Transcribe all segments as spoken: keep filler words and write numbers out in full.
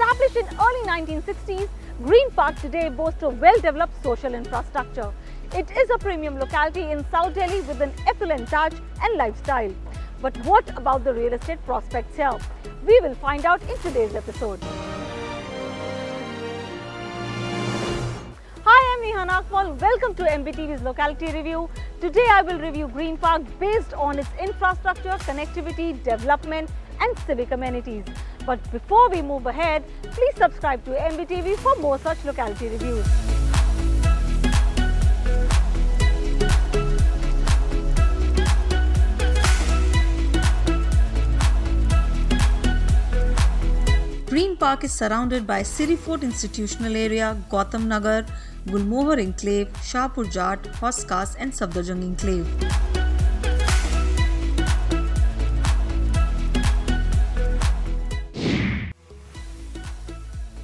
Established in early nineteen sixties, Green Park today boasts a well-developed social infrastructure. It is a premium locality in South Delhi with an affluent touch and lifestyle. But what about the real estate prospects here? We will find out in today's episode. Hi, I'm Neha Agarwal. Welcome to M B T V's Locality Review. Today I will review Green Park based on its infrastructure, connectivity, development and civic amenities. But before we move ahead, please subscribe to M B T V for more such locality reviews. Green Park is surrounded by Siri Fort Institutional Area, Gautam Nagar, Gulmohar Enclave, Shahpur Jat, Hauz Khas and Safdarjung Enclave.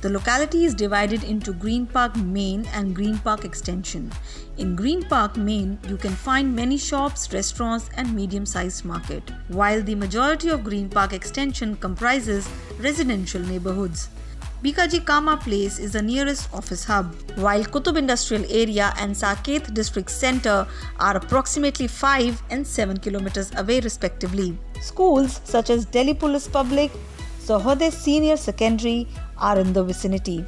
The locality is divided into Green Park Main and Green Park Extension. In Green Park Main, you can find many shops, restaurants and medium-sized market, while the majority of Green Park Extension comprises residential neighborhoods. Bhikaji Cama Place is the nearest office hub, while Qutub Industrial Area and Saket District Centre are approximately five and seven kilometers away respectively. Schools such as Delhi Public, Sohodeh Senior Secondary are in the vicinity.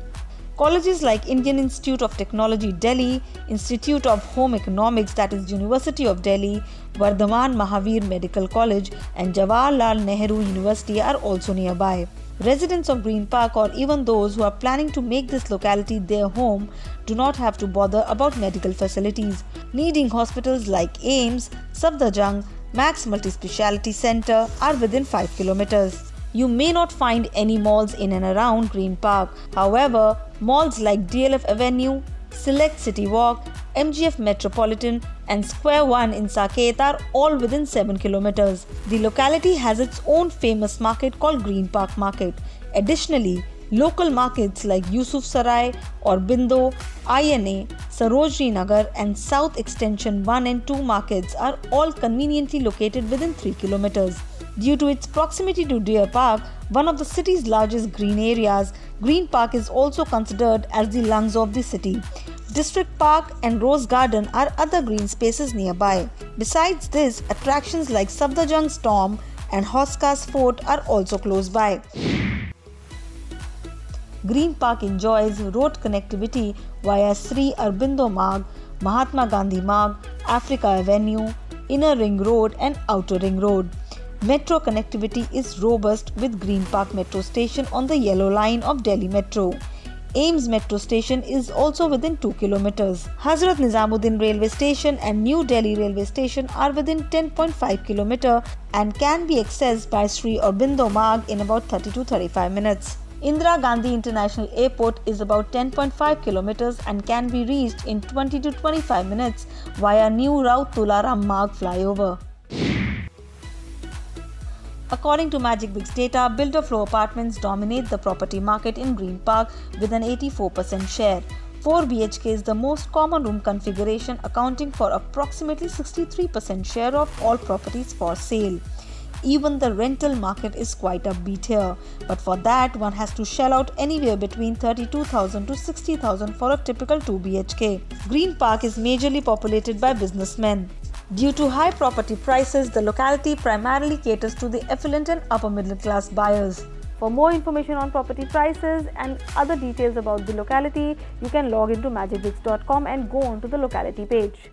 Colleges like Indian Institute of Technology Delhi, Institute of Home Economics that is University of Delhi, Vardhman Mahavir Medical College and Jawaharlal Nehru University are also nearby. Residents of Green Park or even those who are planning to make this locality their home do not have to bother about medical facilities. Leading hospitals like AIIMS, Safdarjung, Max Multispeciality Centre are within five kilometers. You may not find any malls in and around Green Park. However, malls like D L F Avenue, Select City Walk, M G F Metropolitan and Square One in Saket are all within seven kilometers. The locality has its own famous market called Green Park Market. Additionally, local markets like Yusuf Sarai, Aurobindo, I N A, Sarojini Nagar and South Extension one and two markets are all conveniently located within three kilometers. Due to its proximity to Deer Park, one of the city's largest green areas, Green Park is also considered as the lungs of the city. District Park and Rose Garden are other green spaces nearby. Besides this, attractions like Safdarjung Storm and Hauz Khas Fort are also close by. Green Park enjoys road connectivity via Sri Aurobindo Marg, Mahatma Gandhi Marg, Africa Avenue, Inner Ring Road and Outer Ring Road. Metro connectivity is robust with Green Park Metro Station on the yellow line of Delhi Metro. AIIMS Metro Station is also within two kilometers. Hazrat Nizamuddin Railway Station and New Delhi Railway Station are within ten point five kilometers and can be accessed by Sri Aurobindo Marg in about thirty to thirty-five minutes. Indira Gandhi International Airport is about ten point five kilometers and can be reached in twenty to twenty-five minutes via new Raut Tularam Marg flyover. According to Magicbricks data, build-to-flow apartments dominate the property market in Green Park with an eighty-four percent share. four B H K is the most common room configuration, accounting for approximately sixty-three percent share of all properties for sale. Even the rental market is quite upbeat here, but for that one has to shell out anywhere between thirty-two thousand to sixty thousand for a typical two B H K. Green Park is majorly populated by businessmen. Due to high property prices, the locality primarily caters to the affluent and upper middle class buyers. For more information on property prices and other details about the locality, you can log into magicbricks dot com and go on to the locality page.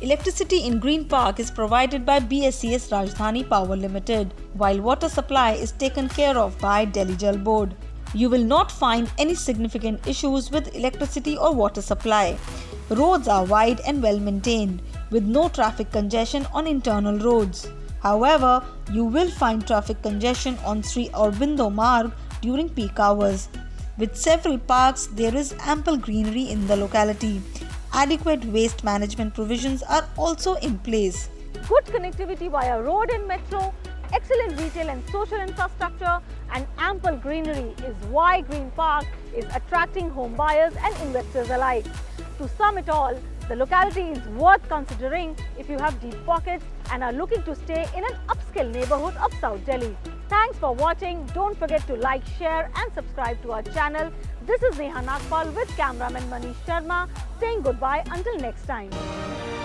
Electricity in Green Park is provided by B S E S Rajdhani Power Limited, while water supply is taken care of by Delhi Jal Board. You will not find any significant issues with electricity or water supply. Roads are wide and well maintained, with no traffic congestion on internal roads. However, you will find traffic congestion on Sri Aurobindo Marg during peak hours. With several parks, there is ample greenery in the locality. Adequate waste management provisions are also in place. Good connectivity via road and metro, excellent retail and social infrastructure, and ample greenery is why Green Park is attracting home buyers and investors alike. To sum it all, the locality is worth considering if you have deep pockets and are looking to stay in an upscale neighborhood of South Delhi. Thanks for watching. Don't forget to like, share and subscribe to our channel. This is Neha Agarwal with cameraman Manish Sharma saying goodbye until next time.